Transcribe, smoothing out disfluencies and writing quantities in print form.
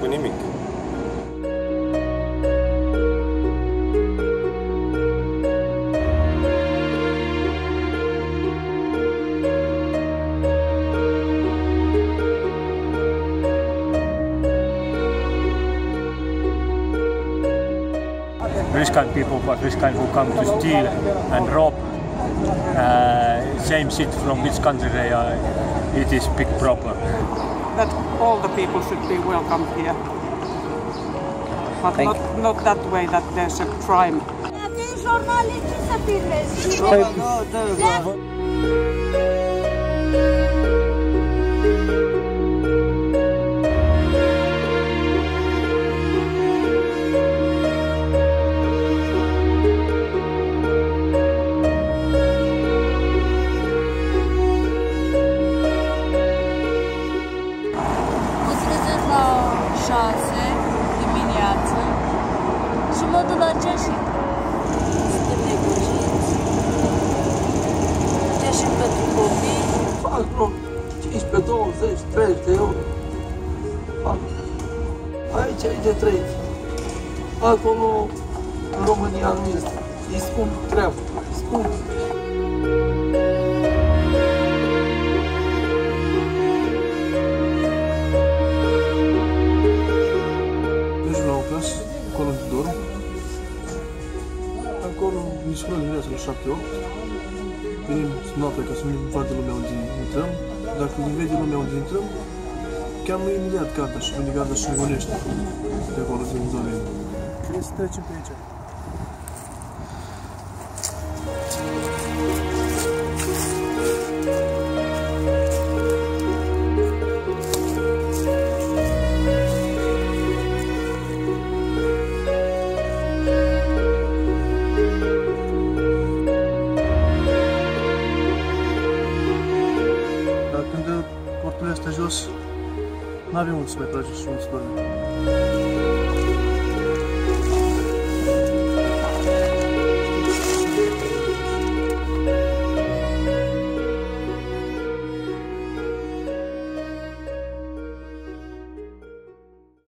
cu nimic. Christian people, but Christian who come to steal and rob, same shit from which country they are, it is big problem. That all the people should be welcomed here, but not that way that there's a crime. Aici e de trăit. Acolo, în România, nu este. E scump treabă. Scump. Mergem la o casă, acolo unde dorm. Acolo, mi se pune dimineața la 7-8. Venim noapte ca să nu vadă lumea unde intrăm. Dacă ne vede lumea unde intrăm, cheamă imediat gata și vine gata și gonește de acolo din zona ei. Trebuie să trecem pe aici. Dar când porturile astea jos, n-avem unde să mai tragem și unde să dormim.